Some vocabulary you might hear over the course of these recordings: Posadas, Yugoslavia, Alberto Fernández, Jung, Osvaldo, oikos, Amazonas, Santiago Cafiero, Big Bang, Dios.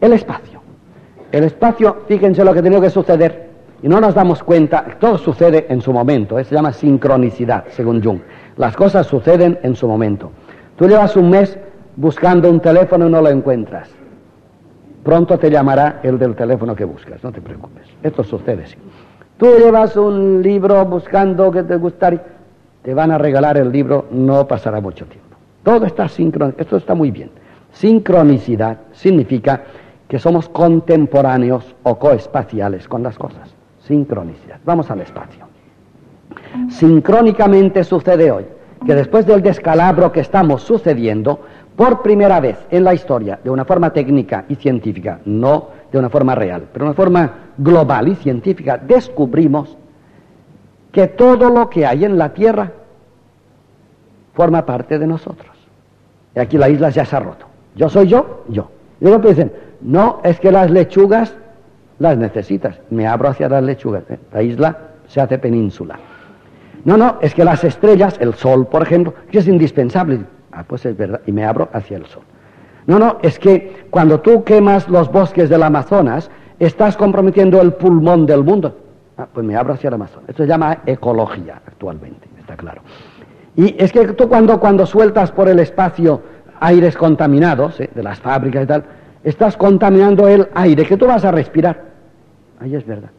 El espacio. El espacio, fíjense lo que tiene que suceder, y no nos damos cuenta, todo sucede en su momento, se llama sincronicidad, según Jung. Las cosas suceden en su momento. Tú llevas un mes buscando un teléfono y no lo encuentras. Pronto te llamará el del teléfono que buscas, no te preocupes. Esto sucede así. Tú llevas un libro buscando que te gustaría, te van a regalar el libro, no pasará mucho tiempo. Todo está sincronizado, esto está muy bien. Sincronicidad significa que somos contemporáneos o coespaciales con las cosas. Sincronicidad. Vamos al espacio. Sincrónicamente sucede hoy que después del descalabro que estamos sucediendo, por primera vez en la historia, de una forma técnica y científica, no de una forma real, pero de una forma global y científica, descubrimos que todo lo que hay en la Tierra forma parte de nosotros. Y aquí la isla ya se ha roto. Yo soy yo, yo. Y luego dicen, no, es que las lechugas las necesitas. Me abro hacia las lechugas. La isla se hace península. No, no, es que las estrellas, el sol, por ejemplo, que es indispensable. Ah, pues es verdad, y me abro hacia el sol. No, no, es que cuando tú quemas los bosques del Amazonas, estás comprometiendo el pulmón del mundo. Ah, pues me abro hacia el Amazonas. Esto se llama ecología actualmente, está claro. Y es que tú cuando sueltas por el espacio aires contaminados, de las fábricas y tal, estás contaminando el aire que tú vas a respirar. Ahí es verdad.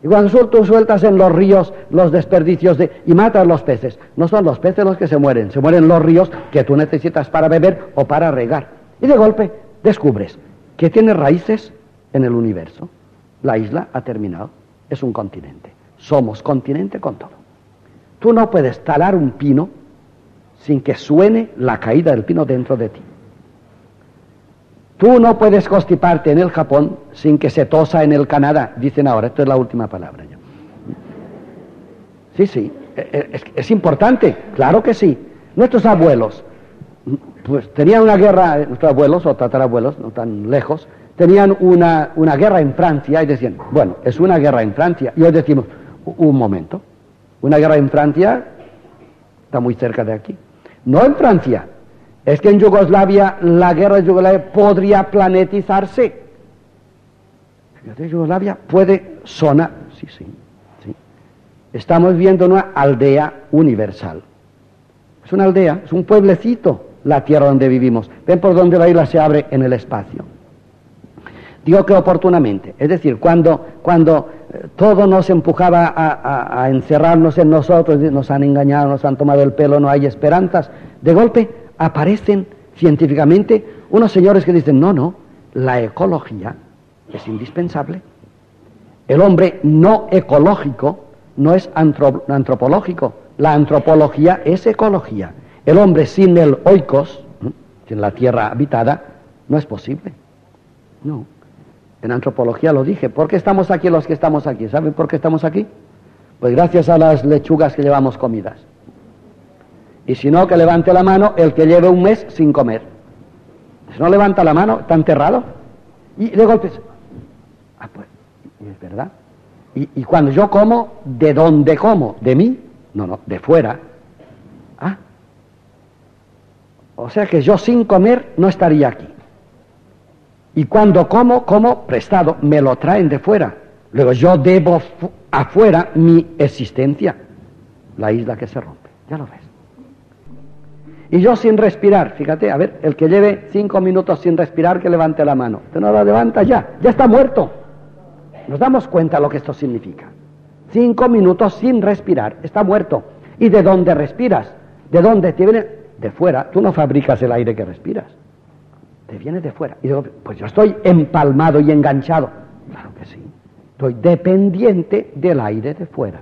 Y cuando tú sueltas en los ríos los desperdicios y matas los peces, no son los peces los que se mueren los ríos que tú necesitas para beber o para regar. Y de golpe descubres que tiene raíces en el universo. La isla ha terminado, es un continente. Somos continente con todo. Tú no puedes talar un pino sin que suene la caída del pino dentro de ti. Tú no puedes constiparte en el Japón sin que se tosa en el Canadá, dicen ahora, esto es la última palabra. Sí, sí, es importante, claro que sí. Nuestros abuelos, pues tenían una guerra, nuestros abuelos o tatarabuelos, no tan lejos, tenían una guerra en Francia y decían, bueno, es una guerra en Francia. Y hoy decimos, un momento, una guerra en Francia está muy cerca de aquí. No en Francia. Es que en Yugoslavia, la guerra de Yugoslavia podría planetizarse. Yugoslavia puede sonar, sí, sí, sí. Estamos viendo una aldea universal. Es una aldea, es un pueblecito, la tierra donde vivimos. Ven por donde la isla se abre en el espacio. Digo que oportunamente, es decir, cuando todo nos empujaba a encerrarnos en nosotros, nos han engañado, nos han tomado el pelo, no hay esperanzas, de golpe aparecen científicamente unos señores que dicen, no, no, la ecología es indispensable. El hombre no ecológico no es antropológico. La antropología es ecología. El hombre sin el oikos, sin la tierra habitada, no es posible. No. En antropología lo dije. ¿Por qué estamos aquí los que estamos aquí? ¿Saben por qué estamos aquí? Pues gracias a las lechugas que llevamos comidas. Y si no, que levante la mano el que lleve un mes sin comer. Si no levanta la mano, está enterrado. Y de golpe, ah, pues, es verdad. Y cuando yo como, ¿de dónde como? ¿De mí? No, no, de fuera. Ah. O sea que yo sin comer no estaría aquí. Y cuando como prestado, me lo traen de fuera. Luego yo debo afuera mi existencia. La isla que se rompe, ya lo ves. Y yo sin respirar, fíjate, a ver, el que lleve 5 minutos sin respirar, que levante la mano. Usted no la levanta ya está muerto. Nos damos cuenta lo que esto significa. 5 minutos sin respirar, está muerto. ¿Y de dónde respiras? ¿De dónde te viene? De fuera. Tú no fabricas el aire que respiras. Te viene de fuera. Y digo, pues yo estoy empalmado y enganchado. Claro que sí. Estoy dependiente del aire de fuera.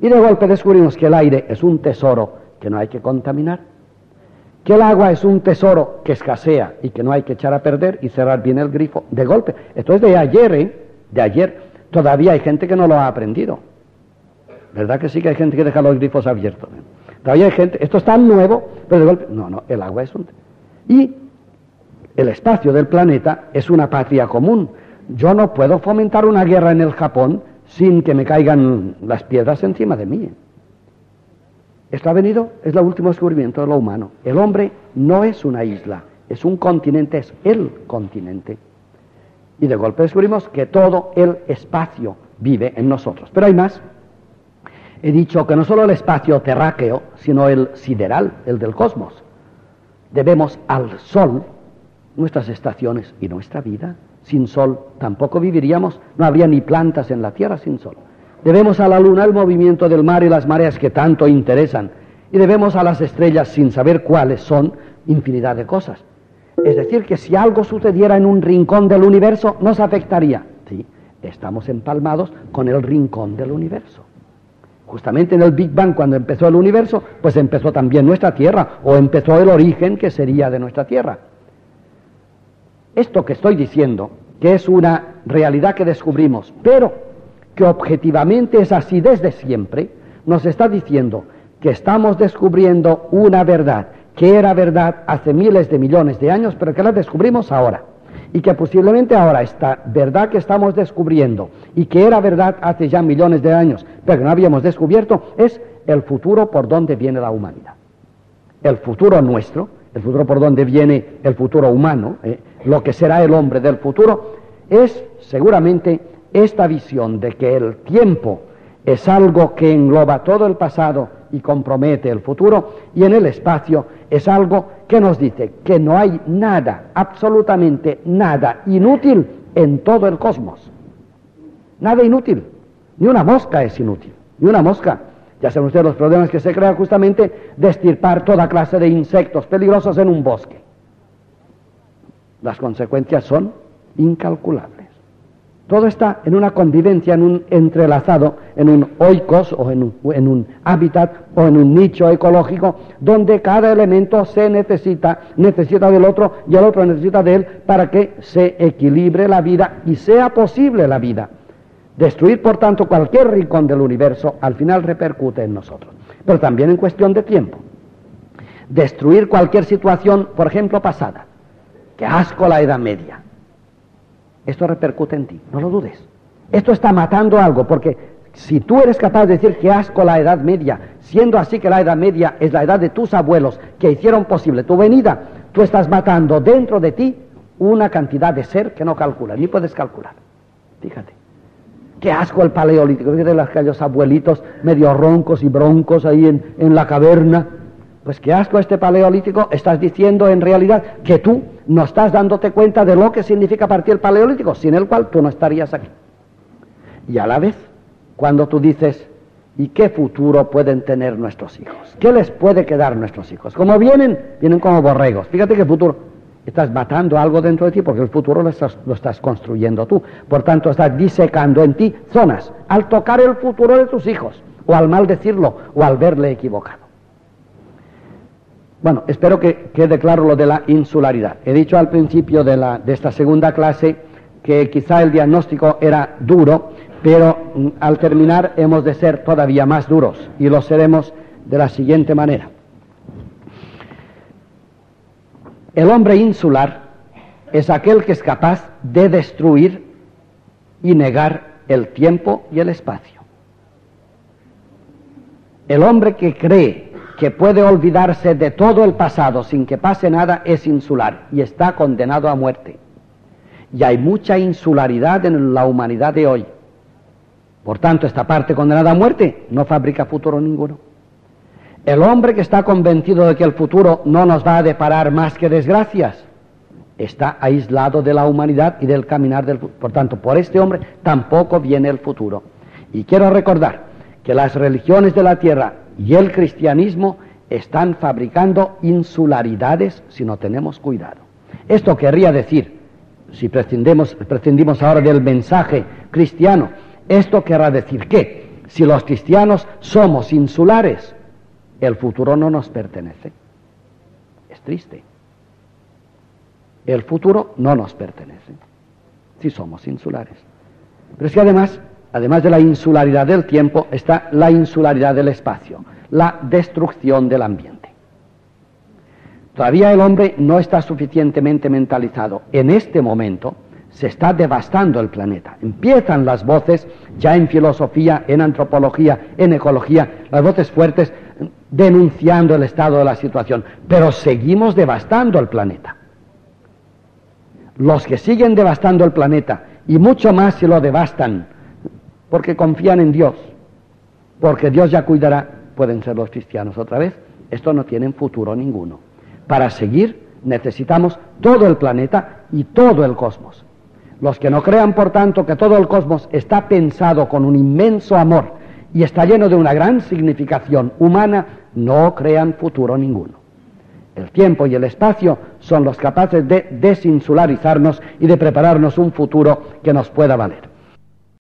Y de golpe descubrimos que el aire es un tesoro que no hay que contaminar, que el agua es un tesoro que escasea y que no hay que echar a perder y cerrar bien el grifo de golpe. Esto es de ayer, ¿eh? De ayer. Todavía hay gente que no lo ha aprendido. ¿Verdad que sí que hay gente que deja los grifos abiertos? Todavía hay gente, esto es tan nuevo, pero de golpe, no, no, el agua es un... Y el espacio del planeta es una patria común. Yo no puedo fomentar una guerra en el Japón sin que me caigan las piedras encima de mí. Esto ha venido, es el último descubrimiento de lo humano. El hombre no es una isla, es un continente, es el continente. Y de golpe descubrimos que todo el espacio vive en nosotros. Pero hay más. He dicho que no solo el espacio terráqueo, sino el sideral, el del cosmos. Debemos al Sol nuestras estaciones y nuestra vida. Sin Sol tampoco viviríamos, no habría ni plantas en la Tierra sin Sol. Debemos a la Luna el movimiento del mar y las mareas que tanto interesan. Y debemos a las estrellas, sin saber cuáles son, infinidad de cosas. Es decir, que si algo sucediera en un rincón del universo, nos afectaría. Sí, estamos empalmados con el rincón del universo. Justamente en el Big Bang, cuando empezó el universo, pues empezó también nuestra Tierra, o empezó el origen que sería de nuestra Tierra. Esto que estoy diciendo, que es una realidad que descubrimos, pero que objetivamente es así desde siempre, nos está diciendo que estamos descubriendo una verdad que era verdad hace miles de millones de años, pero que la descubrimos ahora. Y que posiblemente ahora esta verdad que estamos descubriendo y que era verdad hace ya millones de años, pero que no habíamos descubierto, es el futuro por donde viene la humanidad. El futuro nuestro, el futuro por donde viene el futuro humano, lo que será el hombre del futuro, es seguramente esta visión de que el tiempo es algo que engloba todo el pasado y compromete el futuro, y en el espacio es algo que nos dice que no hay nada, absolutamente nada inútil en todo el cosmos. Nada inútil. Ni una mosca es inútil. Ni una mosca. Ya saben ustedes los problemas que se crean justamente de extirpar toda clase de insectos peligrosos en un bosque. Las consecuencias son incalculables. Todo está en una convivencia, en un entrelazado, en un oikos o en un hábitat o en un nicho ecológico donde cada elemento se necesita del otro y el otro necesita de él para que se equilibre la vida y sea posible la vida. Destruir, por tanto, cualquier rincón del universo al final repercute en nosotros, pero también en cuestión de tiempo. Destruir cualquier situación, por ejemplo, pasada. ¡Qué asco la Edad Media! Esto repercute en ti, no lo dudes. Esto está matando algo, porque si tú eres capaz de decir que asco la Edad Media, siendo así que la Edad Media es la edad de tus abuelos que hicieron posible tu venida, tú estás matando dentro de ti una cantidad de ser que no calcula, ni puedes calcular. Fíjate. ¡Qué asco el Paleolítico! Fíjate los abuelitos medio roncos y broncos ahí en la caverna. Pues qué asco este Paleolítico, estás diciendo en realidad que tú no estás dándote cuenta de lo que significa partir el Paleolítico, sin el cual tú no estarías aquí. Y a la vez, cuando tú dices, ¿y qué futuro pueden tener nuestros hijos? ¿Qué les puede quedar a nuestros hijos? Como vienen como borregos. Fíjate qué futuro. Estás matando algo dentro de ti porque el futuro lo estás construyendo tú. Por tanto, estás disecando en ti zonas al tocar el futuro de tus hijos, o al maldecirlo, o al verle equivocado. Bueno, espero que quede claro lo de la insularidad. He dicho al principio de esta segunda clase que quizá el diagnóstico era duro, pero al terminar hemos de ser todavía más duros, y lo seremos de la siguiente manera. El hombre insular es aquel que es capaz de destruir y negar el tiempo y el espacio. El hombre que cree que puede olvidarse de todo el pasado sin que pase nada es insular y está condenado a muerte. Y hay mucha insularidad en la humanidad de hoy. Por tanto, esta parte condenada a muerte no fabrica futuro ninguno. El hombre que está convencido de que el futuro no nos va a deparar más que desgracias, está aislado de la humanidad y del caminar del futuro. Por tanto, por este hombre tampoco viene el futuro. Y quiero recordar que las religiones de la tierra y el cristianismo están fabricando insularidades si no tenemos cuidado. Esto querría decir, si prescindimos ahora del mensaje cristiano, esto querrá decir que si los cristianos somos insulares, el futuro no nos pertenece. Es triste. El futuro no nos pertenece si somos insulares. Pero es que además de la insularidad del tiempo, está la insularidad del espacio, la destrucción del ambiente. Todavía el hombre no está suficientemente mentalizado. En este momento se está devastando el planeta. Empiezan las voces, ya en filosofía, en antropología, en ecología, las voces fuertes denunciando el estado de la situación. Pero seguimos devastando el planeta. los que siguen devastando el planeta, y mucho más si lo devastan, porque confían en Dios, porque Dios ya cuidará, pueden ser los cristianos otra vez. Esto no tiene futuro ninguno. Para seguir necesitamos todo el planeta y todo el cosmos. Los que no crean, por tanto, que todo el cosmos está pensado con un inmenso amor y está lleno de una gran significación humana, no crean futuro ninguno. El tiempo y el espacio son los capaces de desinsularizarnos y de prepararnos un futuro que nos pueda valer.